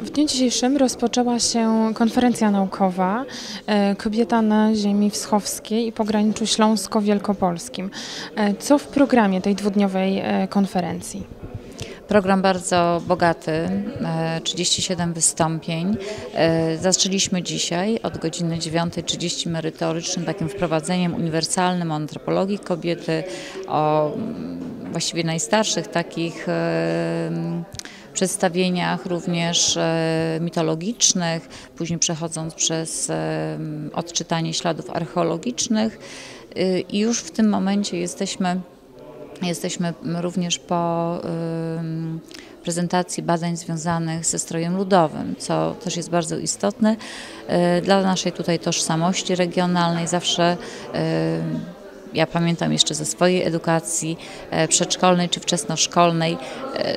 W dniu dzisiejszym rozpoczęła się konferencja naukowa Kobieta na ziemi wschowskiej i pograniczu śląsko-wielkopolskim. Co w programie tej dwudniowej konferencji? Program bardzo bogaty, 37 wystąpień. Zaczęliśmy dzisiaj od godziny 9:30 merytorycznym, takim wprowadzeniem uniwersalnym o antropologii kobiety, o właściwie najstarszych takich przedstawieniach również mitologicznych, później przechodząc przez odczytanie śladów archeologicznych i już w tym momencie jesteśmy również po prezentacji badań związanych ze strojem ludowym, co też jest bardzo istotne dla naszej tutaj tożsamości regionalnej. Zawsze, ja pamiętam jeszcze ze swojej edukacji przedszkolnej czy wczesnoszkolnej,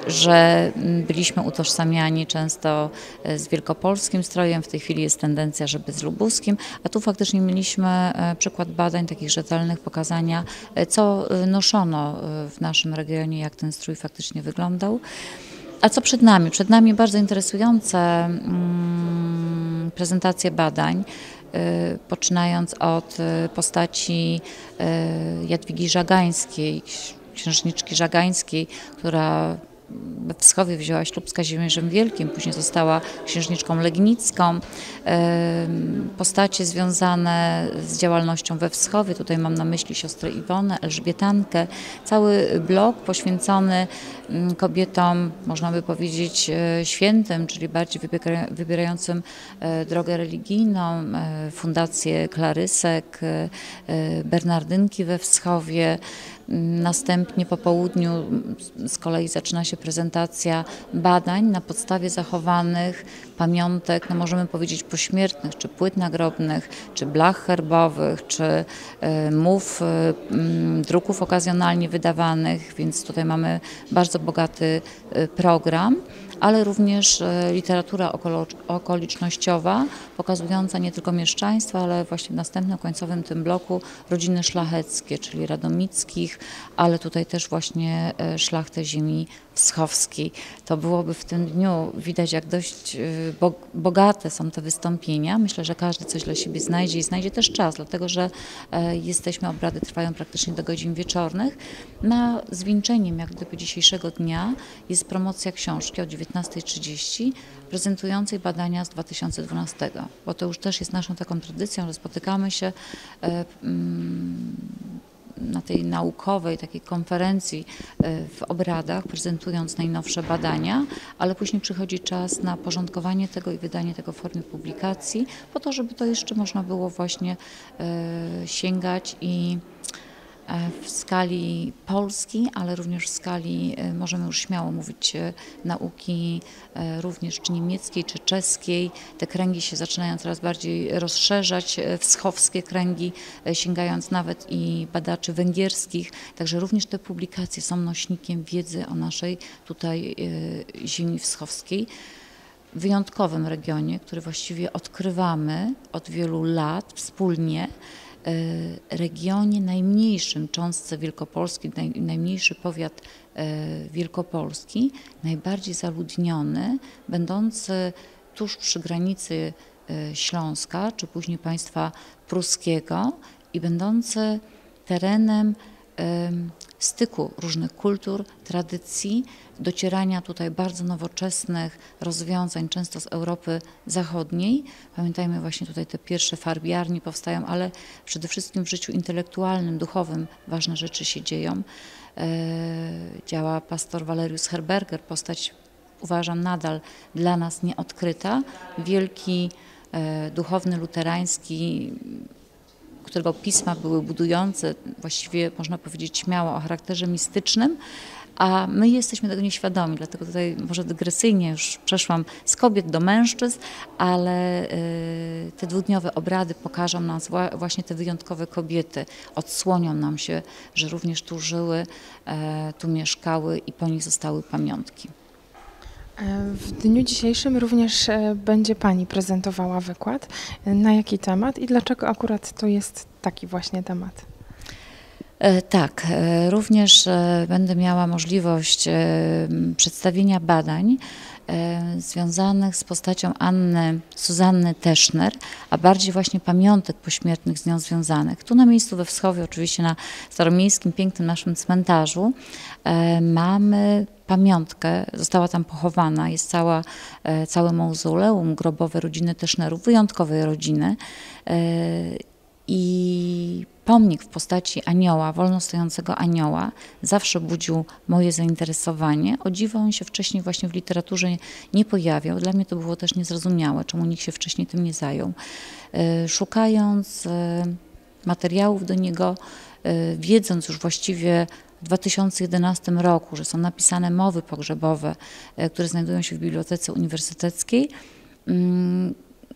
że byliśmy utożsamiani często z wielkopolskim strojem, w tej chwili jest tendencja, żeby z lubuskim, a tu faktycznie mieliśmy przykład badań takich rzetelnych, pokazania, co noszono w naszym regionie, jak ten strój faktycznie wyglądał. A co przed nami? Przed nami bardzo interesujące prezentacje badań, poczynając od postaci Jadwigi Żagańskiej, księżniczki żagańskiej, która we Wschowie wzięła ślub z Kazimierzem Wielkim, później została księżniczką legnicką. Postacie związane z działalnością we Wschowie, tutaj mam na myśli siostrę Iwonę, Elżbietankę. Cały blok poświęcony kobietom, można by powiedzieć, świętym, czyli bardziej wybierającym drogę religijną, fundację klarysek, bernardynki we Wschowie. Następnie po południu z kolei zaczyna się prezentacja badań na podstawie zachowanych pamiątek, no możemy powiedzieć pośmiertnych, czy płyt nagrobnych, czy blach herbowych, czy mów, druków okazjonalnie wydawanych, więc tutaj mamy bardzo bogaty program, ale również literatura okolicznościowa, pokazująca nie tylko mieszczaństwo, ale właśnie w następnym, końcowym tym bloku rodziny szlacheckie, czyli radomickich, ale tutaj też właśnie szlachtę ziemi wschowskiej. To byłoby w tym dniu widać, jak dość bogate są te wystąpienia. Myślę, że każdy coś dla siebie znajdzie i znajdzie też czas, dlatego że obrady trwają praktycznie do godzin wieczornych. Na zwieńczeniem jak gdyby dzisiejszego dnia jest promocja książki o 19:30 prezentującej badania z 2012, bo to już też jest naszą taką tradycją, że spotykamy się na tej naukowej takiej konferencji w obradach, prezentując najnowsze badania, ale później przychodzi czas na porządkowanie tego i wydanie tego w formie publikacji, po to, żeby to jeszcze można było właśnie sięgać i w skali Polski, ale również w skali, możemy już śmiało mówić, nauki również czy niemieckiej, czy czeskiej. Te kręgi się zaczynają coraz bardziej rozszerzać, wschowskie kręgi, sięgając nawet i badaczy węgierskich. Także również te publikacje są nośnikiem wiedzy o naszej tutaj ziemi wschowskiej. Wyjątkowym regionie, który właściwie odkrywamy od wielu lat wspólnie, regionie najmniejszym, cząstce Wielkopolski, najmniejszy powiat wielkopolski, najbardziej zaludniony, będący tuż przy granicy Śląska, czy później państwa pruskiego i będący terenem styku różnych kultur, tradycji, docierania tutaj bardzo nowoczesnych rozwiązań, często z Europy Zachodniej. Pamiętajmy, właśnie tutaj te pierwsze farbiarnie powstają, ale przede wszystkim w życiu intelektualnym, duchowym ważne rzeczy się dzieją. Działa pastor Walerius Herberger, postać uważam nadal dla nas nieodkryta, wielki duchowny luterański, którego pisma były budujące, właściwie można powiedzieć śmiało o charakterze mistycznym, a my jesteśmy tego nieświadomi, dlatego tutaj może dygresyjnie już przeszłam z kobiet do mężczyzn, ale te dwudniowe obrady pokażą nam właśnie te wyjątkowe kobiety, odsłonią nam się, że również tu żyły, tu mieszkały i po nich zostały pamiątki. W dniu dzisiejszym również będzie Pani prezentowała wykład. Na jaki temat i dlaczego akurat to jest taki właśnie temat? Tak, również będę miała możliwość przedstawienia badań związanych z postacią Anny Suzanny Teschner, a bardziej właśnie pamiątek pośmiertnych z nią związanych. Tu na miejscu we Wschowie, oczywiście na staromiejskim, pięknym naszym cmentarzu, mamy pamiątkę, została tam pochowana, jest całe mauzoleum grobowe rodziny Teschnerów, wyjątkowej rodziny, i pomnik w postaci anioła, wolno stojącego anioła, zawsze budził moje zainteresowanie. O dziwo, on się wcześniej właśnie w literaturze nie pojawiał. Dla mnie to było też niezrozumiałe, czemu nikt się wcześniej tym nie zajął. Szukając materiałów do niego, wiedząc już właściwie w 2011 roku, że są napisane mowy pogrzebowe, które znajdują się w Bibliotece Uniwersyteckiej,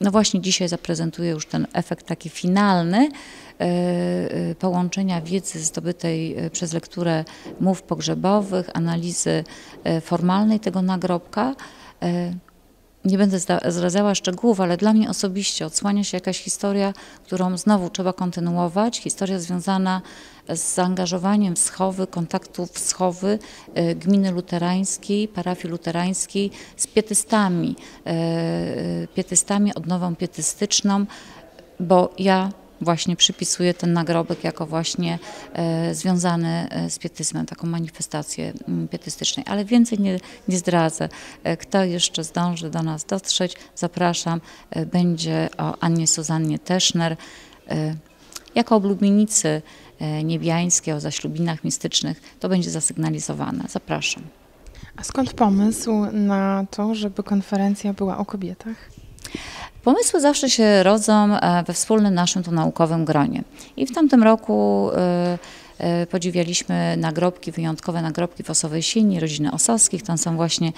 no właśnie dzisiaj zaprezentuję już ten efekt taki finalny połączenia wiedzy zdobytej przez lekturę mów pogrzebowych, analizy formalnej tego nagrobka. Nie będę zdradzała szczegółów, ale dla mnie osobiście odsłania się jakaś historia, którą znowu trzeba kontynuować. Historia związana z zaangażowaniem w schowy, kontaktów w schowy gminy luterańskiej, parafii luterańskiej z pietystami, odnową pietystyczną, bo ja właśnie przypisuję ten nagrobek jako właśnie związany z pietyzmem, taką manifestację pietystycznej. Ale więcej nie zdradzę. Kto jeszcze zdąży do nas dotrzeć, zapraszam. Będzie o Annie Suzannie Teschner jako o blubienicy niebiańskiej, o zaślubinach mistycznych. To będzie zasygnalizowane. Zapraszam. A skąd pomysł na to, żeby konferencja była o kobietach? Pomysły zawsze się rodzą we wspólnym naszym tu naukowym gronie. I w tamtym roku podziwialiśmy nagrobki, wyjątkowe nagrobki w Osowej Sieni, rodziny Osowskich. Tam są właśnie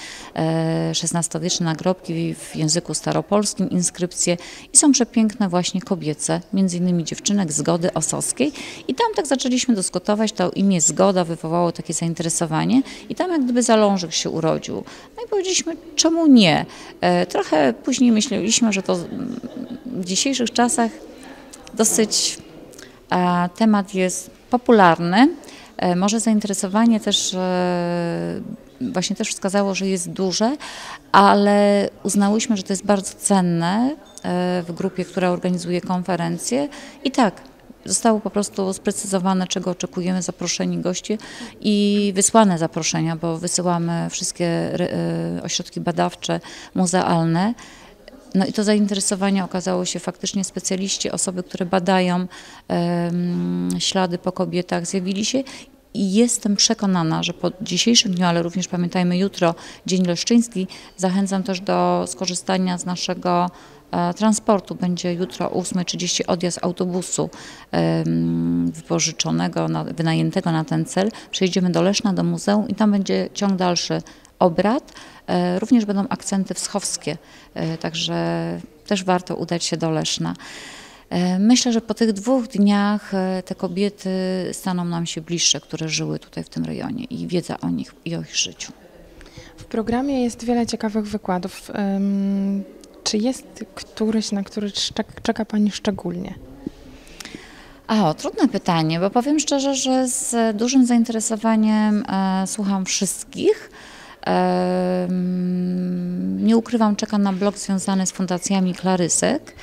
XVI-wieczne nagrobki w języku staropolskim, inskrypcje i są przepiękne właśnie kobiece, między innymi dziewczynek Zgody Osowskiej. I tam tak zaczęliśmy dyskutować, to imię Zgoda wywołało takie zainteresowanie i tam jak gdyby zalążek się urodził. No i powiedzieliśmy, czemu nie? Trochę później myśleliśmy, że to w dzisiejszych czasach dosyć temat jest popularny. Może zainteresowanie też właśnie też wskazało, że jest duże, ale uznałyśmy, że to jest bardzo cenne w grupie, która organizuje konferencję i tak zostało po prostu sprecyzowane, czego oczekujemy, zaproszeni goście i wysłane zaproszenia, bo wysyłamy wszystkie ośrodki badawcze, muzealne. No i to zainteresowanie okazało się faktycznie specjaliści, osoby, które badają ślady po kobietach, zjawili się i jestem przekonana, że po dzisiejszym dniu, ale również pamiętajmy jutro, Dzień Leszczyński, zachęcam też do skorzystania z naszego transportu. Będzie jutro o 8:30 odjazd autobusu wypożyczonego, wynajętego na ten cel. Przejedziemy do Leszna, do muzeum i tam będzie ciąg dalszy obrad. Również będą akcenty wschowskie, także też warto udać się do Leszna. Myślę, że po tych 2 dniach te kobiety staną nam się bliższe, które żyły tutaj w tym rejonie i wiedza o nich i o ich życiu. W programie jest wiele ciekawych wykładów. Czy jest któryś, na który czeka Pani szczególnie? Trudne pytanie, bo powiem szczerze, że z dużym zainteresowaniem słucham wszystkich. Nie ukrywam, czekam na blog związany z fundacjami klarysek,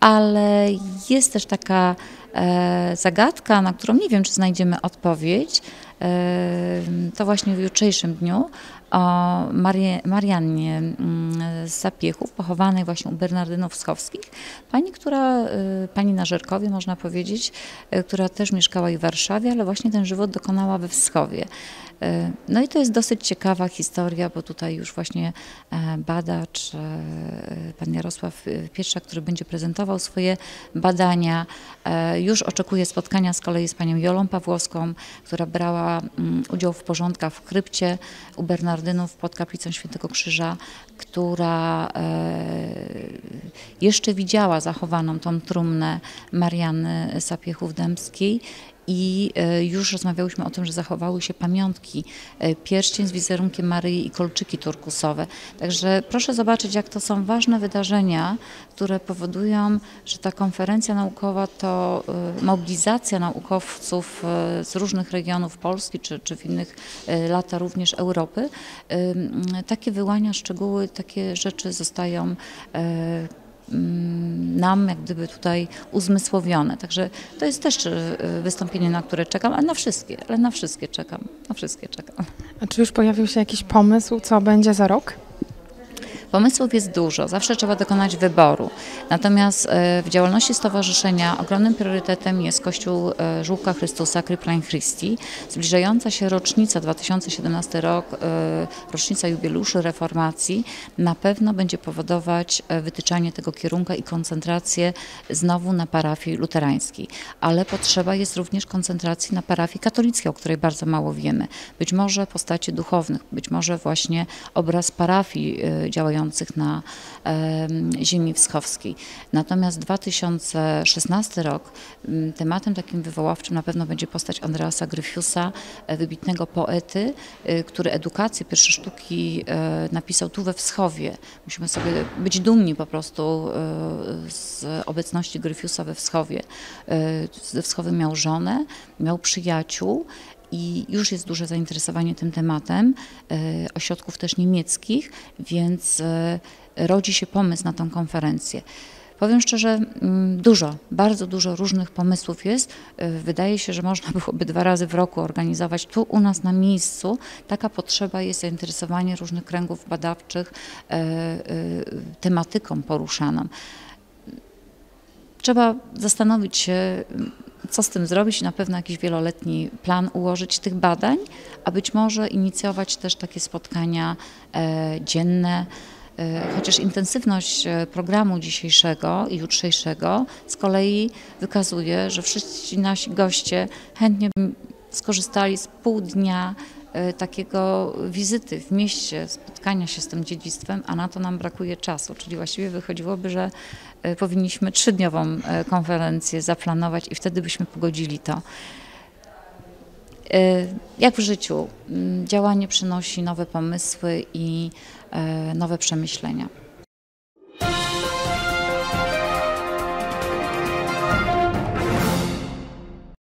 ale jest też taka zagadka, na którą nie wiem, czy znajdziemy odpowiedź. To właśnie w jutrzejszym dniu o Mariannie Sapiechów, pochowanej właśnie u Bernardynów Wschowskich. Pani na Żerkowie, można powiedzieć, która też mieszkała i w Warszawie, ale właśnie ten żywot dokonała we Wschowie. No i to jest dosyć ciekawa historia, bo tutaj już właśnie badacz, pan Jarosław Pietrza, który będzie prezentował swoje badania, już oczekuje spotkania z kolei z panią Jolą Pawłowską, która brała udział w porządkach w krypcie u Bernardynów pod kaplicą Świętego Krzyża, która jeszcze widziała zachowaną tą trumnę Marianny Sapiechów-Dębskiej i już rozmawiałyśmy o tym, że zachowały się pamiątki, pierścień z wizerunkiem Maryi i kolczyki turkusowe. Także proszę zobaczyć, jak to są ważne wydarzenia, które powodują, że ta konferencja naukowa to mobilizacja naukowców z różnych regionów Polski, czy w innych latach również Europy. Takie wyłania szczegóły, takie rzeczy zostają nam jak gdyby tutaj uzmysłowione. Także to jest też wystąpienie, na które czekam, ale na wszystkie czekam, A czy już pojawił się jakiś pomysł, co będzie za rok? Pomysłów jest dużo, zawsze trzeba dokonać wyboru. Natomiast w działalności stowarzyszenia ogromnym priorytetem jest Kościół Żłóbka Chrystusa, Kryplein Christi. Zbliżająca się rocznica, 2017 rok, rocznica jubileuszu reformacji, na pewno będzie powodować wytyczanie tego kierunka i koncentrację znowu na parafii luterańskiej. Ale potrzeba jest również koncentracji na parafii katolickiej, o której bardzo mało wiemy. Być może postaci duchownych, być może właśnie obraz parafii działających na ziemi wschoskiej. Natomiast 2016 rok tematem takim wywoławczym na pewno będzie postać Andreasa Gryfiusa, wybitnego poety, który edukację pierwsze sztuki napisał tu we Wschowie. Musimy sobie być dumni po prostu z obecności Gryfiusa we Wschowie. Ze Wschowym miał żonę, miał przyjaciół. I już jest duże zainteresowanie tym tematem, ośrodków też niemieckich, więc rodzi się pomysł na tą konferencję. Powiem szczerze, dużo, bardzo dużo różnych pomysłów jest. Wydaje się, że można byłoby 2 razy w roku organizować tu u nas na miejscu. Taka potrzeba jest, zainteresowanie różnych kręgów badawczych tematyką poruszaną. Trzeba zastanowić się, co z tym zrobić, na pewno jakiś wieloletni plan ułożyć tych badań, a być może inicjować też takie spotkania dzienne, chociaż intensywność programu dzisiejszego i jutrzejszego z kolei wykazuje, że wszyscy nasi goście chętnie skorzystali z pół dnia takiego wizyty w mieście, spotkania się z tym dziedzictwem, a na to nam brakuje czasu, czyli właściwie wychodziłoby, że powinniśmy 3-dniową konferencję zaplanować i wtedy byśmy pogodzili to. Jak w życiu, działanie przynosi nowe pomysły i nowe przemyślenia.